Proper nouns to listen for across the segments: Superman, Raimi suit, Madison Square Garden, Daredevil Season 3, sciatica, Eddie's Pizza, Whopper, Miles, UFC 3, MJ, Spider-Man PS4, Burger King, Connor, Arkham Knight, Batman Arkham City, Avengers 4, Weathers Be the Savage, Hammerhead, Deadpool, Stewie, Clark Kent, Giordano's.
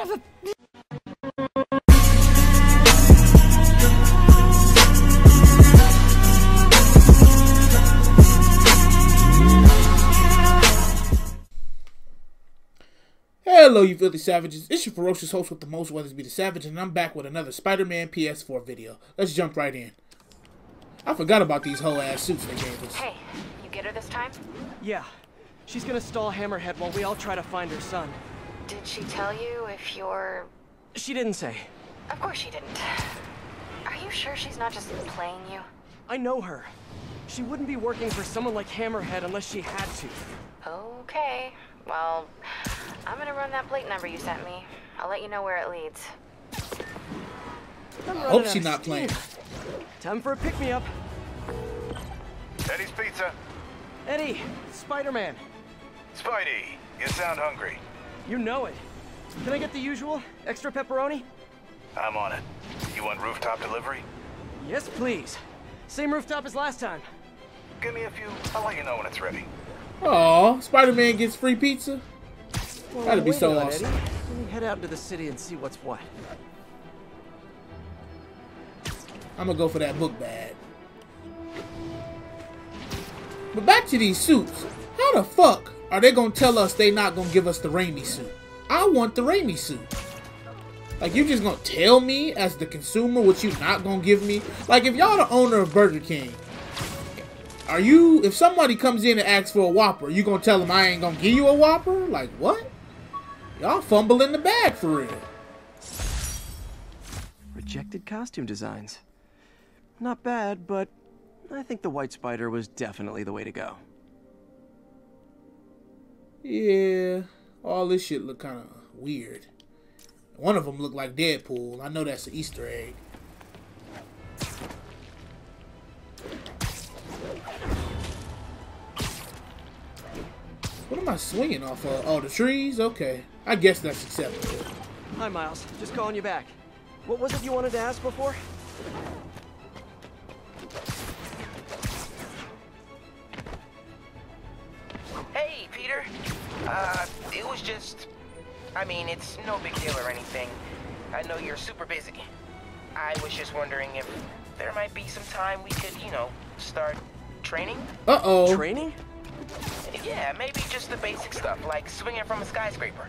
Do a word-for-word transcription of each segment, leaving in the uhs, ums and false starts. Oh, the Hello, you filthy savages. It's your ferocious host with the most, Weathers Be the Savage, and I'm back with another Spider-Man P S four video. Let's jump right in. I forgot about these whole ass suits they gave us. Hey, you get her this time? Yeah. She's gonna stall Hammerhead while we all try to find her son. Did she tell you if you're... She didn't say. Of course she didn't. Are you sure she's not just playing you? I know her. She wouldn't be working for someone like Hammerhead unless she had to. Okay. Well, I'm gonna run that plate number you sent me. I'll let you know where it leads. I hope she's not playing. Time for a pick-me-up. Eddie's Pizza. Eddie, Spider-Man. Spidey, you sound hungry. You know it. Can I get the usual? Extra pepperoni? I'm on it. You want rooftop delivery? Yes, please. Same rooftop as last time. Give me a few. I'll let you know when it's ready. Aw, Spider-Man gets free pizza? Well, that'd be so awesome. Eddie. Let me head out into the city and see what's what. I'm gonna go for that book bag. But back to these suits. How the fuck are they gonna tell us they not gonna give us the Raimi suit? I want the Raimi suit. Like, you just gonna tell me as the consumer what you not gonna give me? Like, if y'all the owner of Burger King, are you, if somebody comes in and asks for a Whopper, you gonna tell them I ain't gonna give you a Whopper? Like, what? Y'all fumble in the bag for real. Rejected costume designs. Not bad, but I think the White Spider was definitely the way to go. Yeah, all this shit look kind of weird. One of them looked like Deadpool. I know that's an Easter egg. What am I swinging off of? Oh, the trees? Okay. I guess that's acceptable. Hi, Miles. Just calling you back. What was it you wanted to ask before? Hey, Peter. Uh, it was just... I mean, it's no big deal or anything. I know you're super busy. I was just wondering if there might be some time we could, you know, start training? Uh-oh. Training? Yeah, maybe just the basic stuff, like swinging from a skyscraper.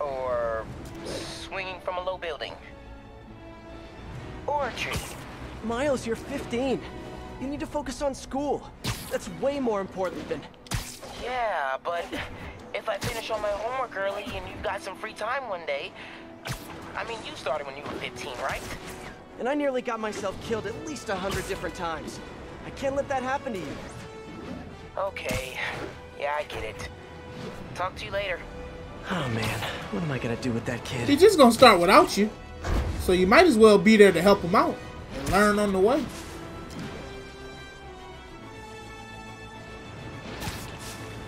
Or swinging from a low building. Or a tree. Miles, you're fifteen. You need to focus on school. That's way more important than... Yeah, but if I finish all my homework early and you've got some free time one day... I mean, you started when you were fifteen, right? And I nearly got myself killed at least a hundred different times. I can't let that happen to you. Okay, yeah, I get it. Talk to you later. Oh man, what am I gonna do with that kid? He's just gonna start without you, so you might as well be there to help him out and learn on the way.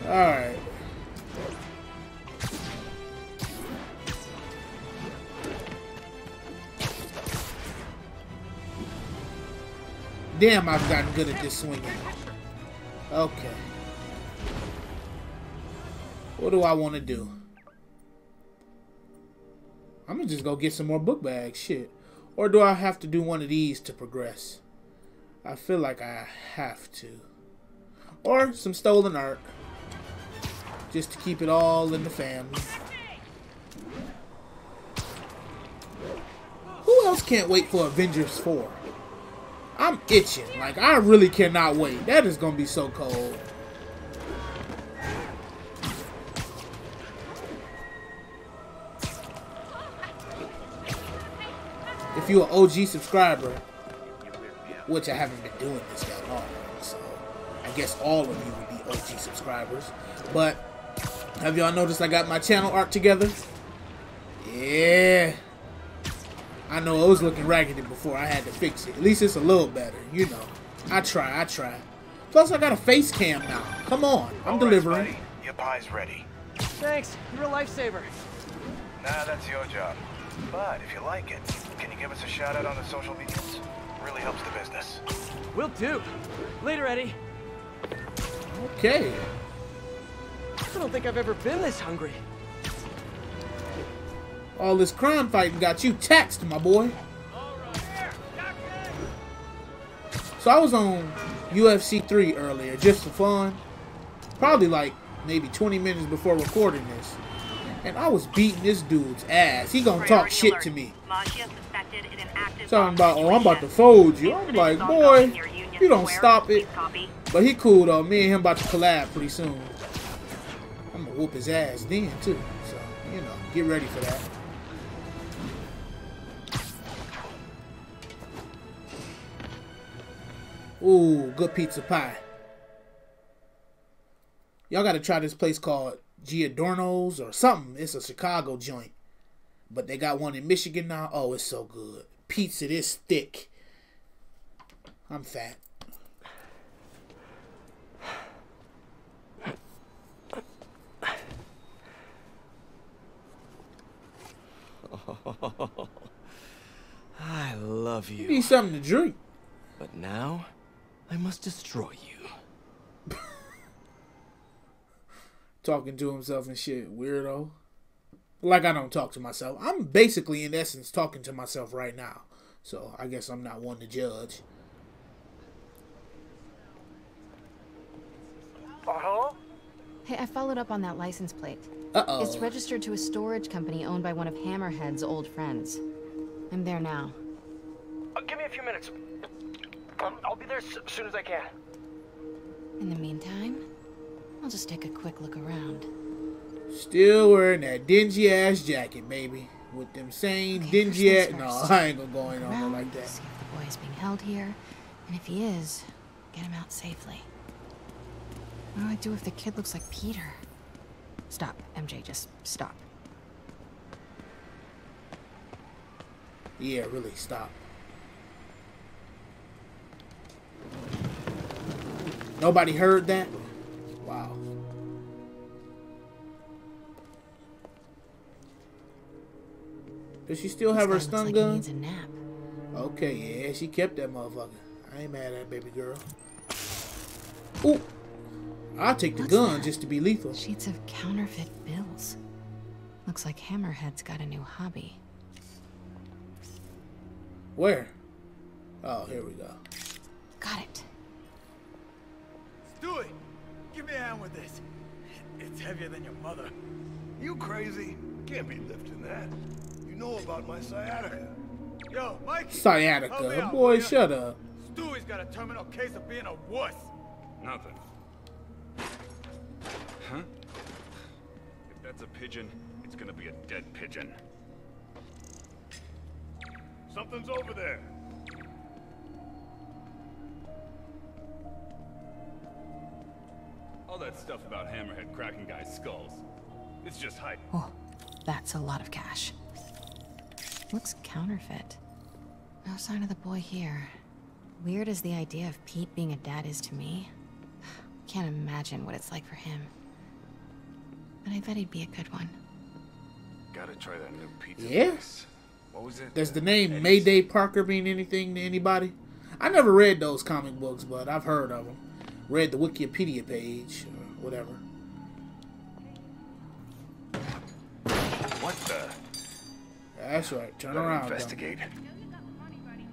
All right. Damn, I've gotten good at this swinging. Okay. What do I want to do? I'm gonna just go get some more book bags, shit. Or do I have to do one of these to progress? I feel like I have to. Or some stolen art. Just to keep it all in the family. Who else can't wait for Avengers four? I'm itching. Like, I really cannot wait. That is going to be so cold. If you're an O G subscriber, which I haven't been doing this that long, so I guess all of you would be O G subscribers. But have y'all noticed I got my channel art together? Yeah. I know it was looking raggedy before I had to fix it. At least it's a little better, you know. I try, I try. Plus, I got a face cam now. Come on, I'm right, delivering. Buddy. Your pie's ready. Thanks, you're a lifesaver. Nah, that's your job. But if you like it, can you give us a shout out on the social medias? Really helps the business. Will do. Later, Eddie. Okay. I don't think I've ever been this hungry. All this crime fighting got you taxed, my boy. So I was on U F C three earlier, just for fun. Probably like maybe twenty minutes before recording this. And I was beating this dude's ass. He gonna talk shit to me. Talking about, oh, I'm about to fold you. I'm like, boy, you don't stop it. But he cool though. Me and him about to collab pretty soon. I'm gonna whoop his ass then too. So, you know, get ready for that. Ooh, good pizza pie. Y'all gotta try this place called Giordano's or something. It's a Chicago joint. But they got one in Michigan now. Oh, it's so good. Pizza this thick. I'm fat. Oh, I love you. You need something to drink. But now, I must destroy you. Talking to himself and shit, weirdo. Like I don't talk to myself. I'm basically, in essence, talking to myself right now. So, I guess I'm not one to judge. Uh-huh. Hey, I followed up on that license plate. Uh-oh. It's registered to a storage company owned by one of Hammerhead's old friends. I'm there now. Uh, give me a few minutes. Um, I'll be there as soon as I can. In the meantime, I'll just take a quick look around. Still wearing that dingy ass jacket, baby. With them same okay, dingy ass. No, I ain't gonna go in on her like that. See if the boy's being held here, and if he is, get him out safely. What do I do if the kid looks like Peter? Stop, M J. Just stop. Yeah, really, stop. Nobody heard that? Wow. Does she still have her stun gun? Okay, yeah, she kept that motherfucker. I ain't mad at baby girl. Ooh. I'll take the gun just to be lethal. Sheets of counterfeit bills. Looks like Hammerhead's got a new hobby. Where? Oh, here we go. Got it. Stewie, give me a hand with this. It's heavier than your mother. You crazy? Can't be lifting that. You know about my sciatica. Yo, Mike. Sciatica. Out, boy, shut up. Stewie's got a terminal case of being a wuss. Nothing. Huh? If that's a pigeon, it's gonna be a dead pigeon. Something's over there. All that stuff about Hammerhead cracking guys' skulls. It's just hype. Oh, that's a lot of cash. Looks counterfeit. No sign of the boy here. Weird as the idea of Pete being a dad is to me. Can't imagine what it's like for him. But I bet he'd be a good one. Gotta try that new pizza. Yes. What was it? Does the name Eddie's? Mayday Parker mean anything to anybody? I never read those comic books, but I've heard of them. Read the Wikipedia page, or whatever. What the? That's right. Turn Better around. Investigate. Though.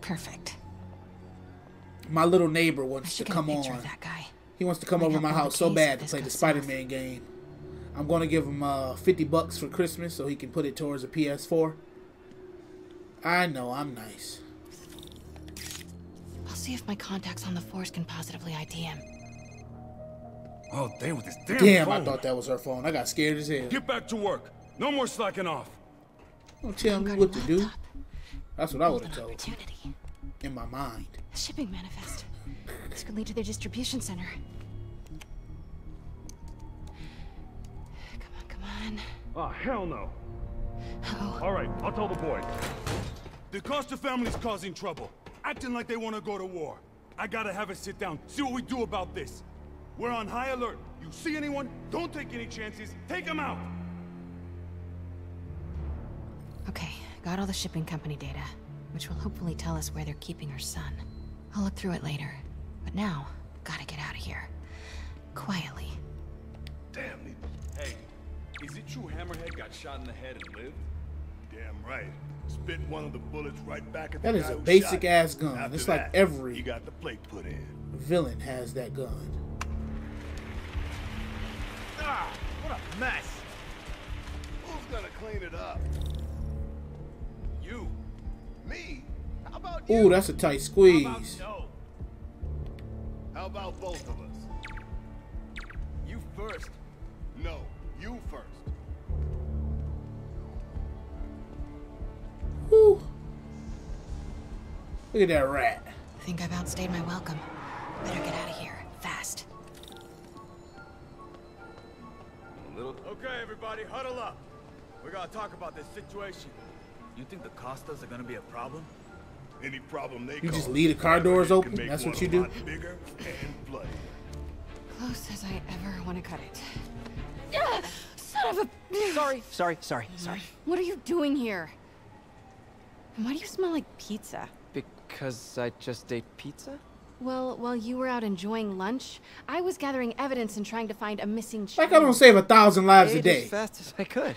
Perfect. My little neighbor wants to come on. That guy. He wants to come over my house so bad to play the Spider-Man game. I'm gonna give him uh, fifty bucks for Christmas so he can put it towards a P S four. I know, I'm nice. I'll see if my contacts on the force can positively I D him. Oh, they with this damn, damn phone. I thought that was her phone. I got scared as hell. Get back to work. No more slacking off. Don't tell me what to do. That's what I would have told. In my mind. A shipping manifest. This could lead to their distribution center. Come on, come on. Oh, hell no. Oh. All right, I'll tell the boy. The Costa family's causing trouble, acting like they want to go to war. I gotta have a sit down, see what we do about this. We're on high alert. You see anyone, don't take any chances. Take them out. Okay, got all the shipping company data, which will hopefully tell us where they're keeping her son. I'll look through it later, but now, gotta get out of here. quietly. Damn it. Hey, is it true Hammerhead got shot in the head and lived? Damn right. Spit one of the bullets right back at the guy who shot him. That is a basic ass gun. It's like every villain has that gun. Ah, what a mess. Who's gonna clean it up? You. Me? How about you? Ooh, that's a tight squeeze. How about, no? How about both of us? You first. No, you first. Woo. Look at that rat. I think I've outstayed my welcome. Better get out of here, fast. A little. Okay, everybody, huddle up. We're gonna talk about this situation. You think the Costas are gonna be a problem? Any problem they You just leave the car doors open? That's what you do? Bigger and bloody. Close as I ever want to cut it. Ah, son of a... Sorry, sorry, sorry, sorry. What are you doing here? And why do you smell like pizza? Because I just ate pizza? Well, while you were out enjoying lunch, I was gathering evidence and trying to find a missing child. Like I don't save a thousand lives a day. As fast as I could.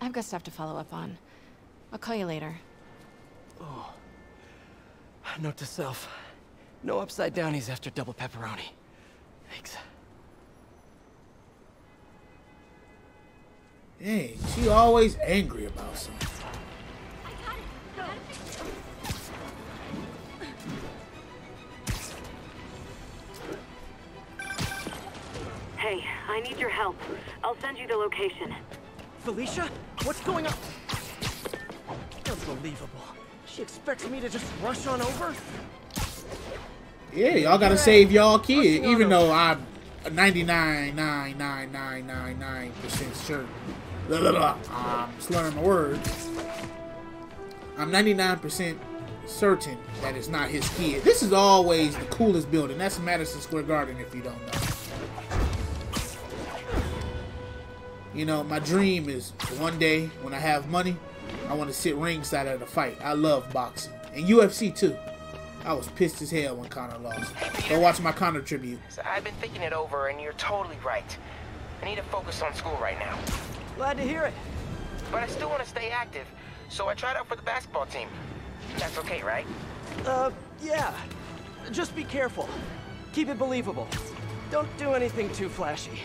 I've got stuff to follow up on. I'll call you later. Oh. Note to self. No upside downies after double pepperoni. Thanks. Dang, she always angry about something. I got it. I got it. Hey, I need your help. I'll send you the location. Felicia? What's going on? Unbelievable. She expects me to just rush on over? Yeah, y'all gotta save y'all kid, even though I'm ninety-nine point nine nine nine nine nine percent sure. Blah, blah, blah. I'm slurring my words. I'm ninety-nine percent certain that it's not his kid. This is always the coolest building. That's Madison Square Garden, if you don't know. You know, my dream is one day when I have money, I want to sit ringside at a fight. I love boxing. And U F C too. I was pissed as hell when Connor lost. Go watch my Connor tribute. So I've been thinking it over and you're totally right. I need to focus on school right now. Glad to hear it. But I still want to stay active, so I tried out for the basketball team. That's okay, right? Uh, yeah. Just be careful. Keep it believable. Don't do anything too flashy.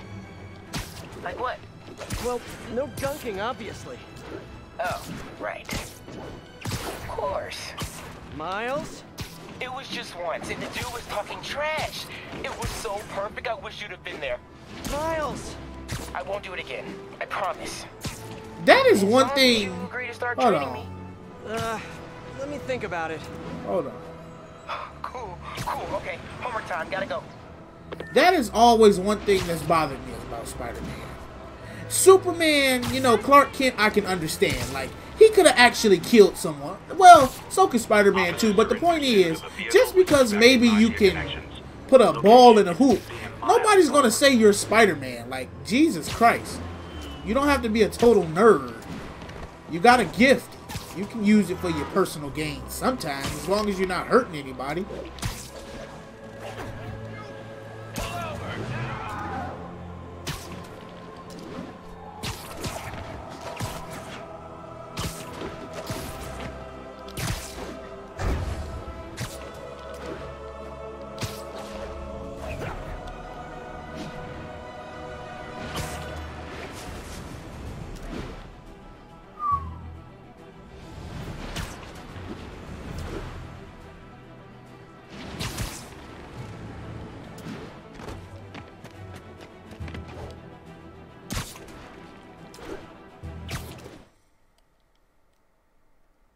Like what? Well, no dunking, obviously. Oh, right. Of course. Miles? It was just once, and the dude was talking trash. It was so perfect, I wish you'd have been there. Miles! I won't do it again. I promise. That is one thing. You agree to start Hold training on. me? Uh, let me think about it. Hold on. Cool, cool, okay. Homework time, gotta go. That is always one thing that's bothered me about Spider-Man. Superman, you know, Clark Kent, I can understand. Like, he could have actually killed someone. Well, so could Spider-Man too, but the point is, just because maybe you can put a ball in a hoop, nobody's going to say you're Spider-Man. Like, Jesus Christ. You don't have to be a total nerd. You got a gift. You can use it for your personal gain sometimes, as long as you're not hurting anybody.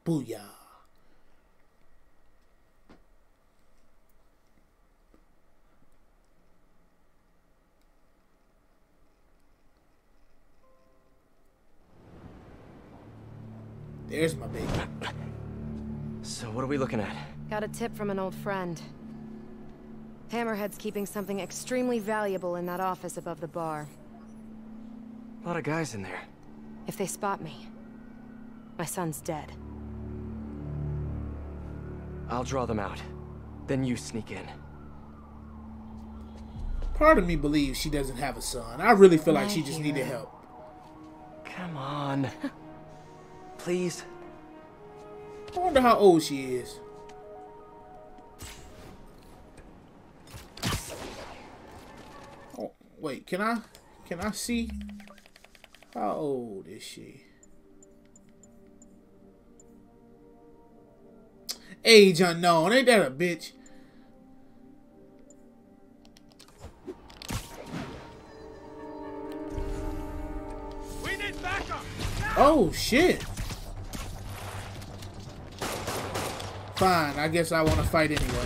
Booyah. There's my baby. So what are we looking at? Got a tip from an old friend. Hammerhead's keeping something extremely valuable in that office above the bar. A lot of guys in there. If they spot me, my son's dead. I'll draw them out. Then you sneak in. Part of me believes she doesn't have a son. I really feel like she just needed help. Come on. Please. I wonder how old she is. Oh, wait, can I can I see? How old is she? Age unknown. Ain't that a bitch? We need backup. Oh shit. Fine, I guess I want to fight anyway.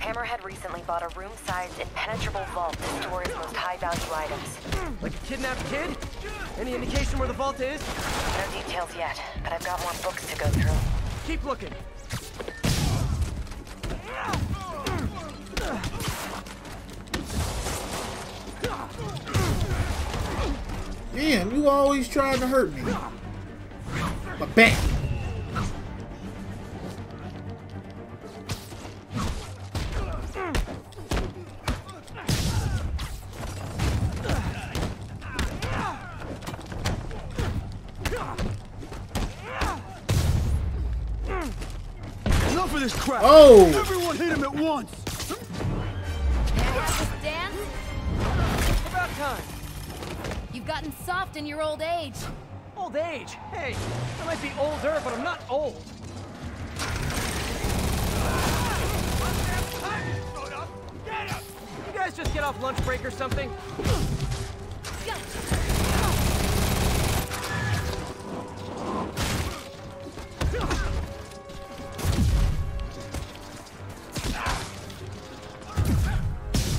Hammerhead recently bought a room-sized, impenetrable vault that stores most high-value items. Like a kidnapped kid? Any indication where the vault is? No details yet, but I've got more books to go through. Keep looking. Damn, you always trying to hurt me. My back. Oh! Everyone hit him at once. Dance? It's about time. You've gotten soft in your old age. Old age? Hey, I might be older, but I'm not old. You guys just get off lunch break or something?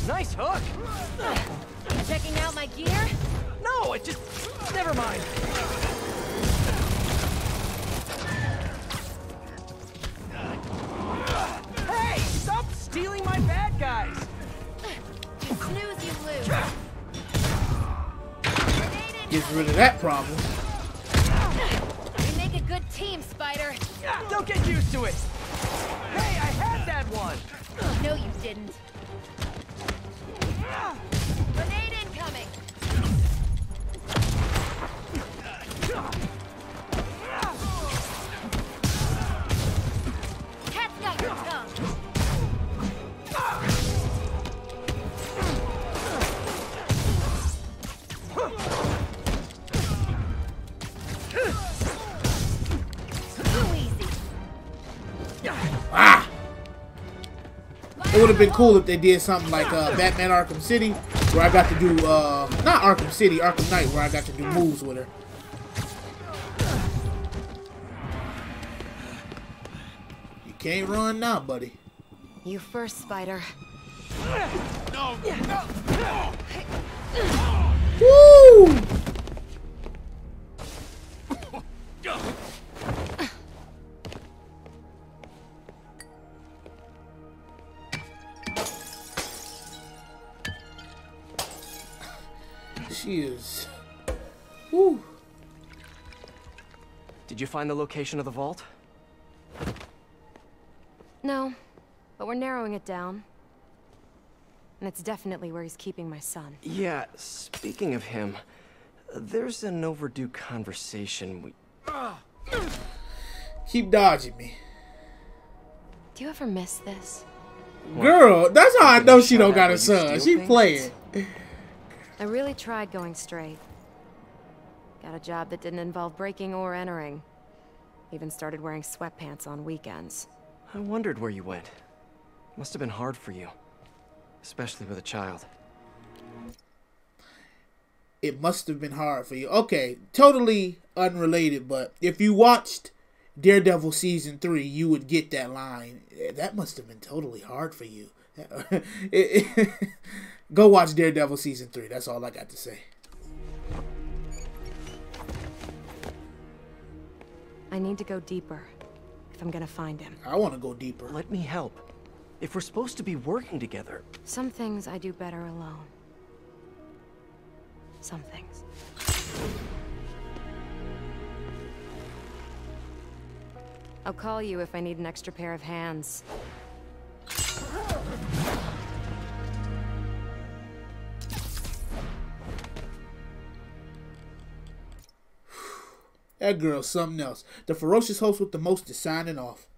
Nice hook! Checking out my gear? No, it just... never mind. Hey! Stop stealing my bad guys! You snooze, you lose. Gets rid of that problem. We make a good team, Spider. Don't get used to it! Hey, I had that one! No, you didn't. Grenade incoming. Cat's got your tongue. Too easy. Ah! It would have been cool if they did something like uh, Batman Arkham City, where I got to do, uh, not Arkham City, Arkham Knight, where I got to do moves with her. You can't run now, buddy. You first, Spider. No, no, no. Woo! She is. Woo. Did you find the location of the vault? No, but we're narrowing it down. And it's definitely where he's keeping my son. Yeah, speaking of him, there's an overdue conversation we... Keep dodging me. Do you ever miss this? Girl, that's how I know she don't got a son. She playing. I really tried going straight. Got a job that didn't involve breaking or entering. Even started wearing sweatpants on weekends. I wondered where you went. Must have been hard for you. Especially with a child. It must have been hard for you. Okay, totally unrelated, but if you watched Daredevil Season three, you would get that line. That must have been totally hard for you. it, it, Go watch Daredevil Season three. That's all I got to say. I need to go deeper. depth, I'm gonna find him. I wanna go deeper. Let me help. If we're supposed to be working together... Some things I do better alone. Some things. I'll call you if I need an extra pair of hands. That girl's something else. The ferocious host with the most is signing off.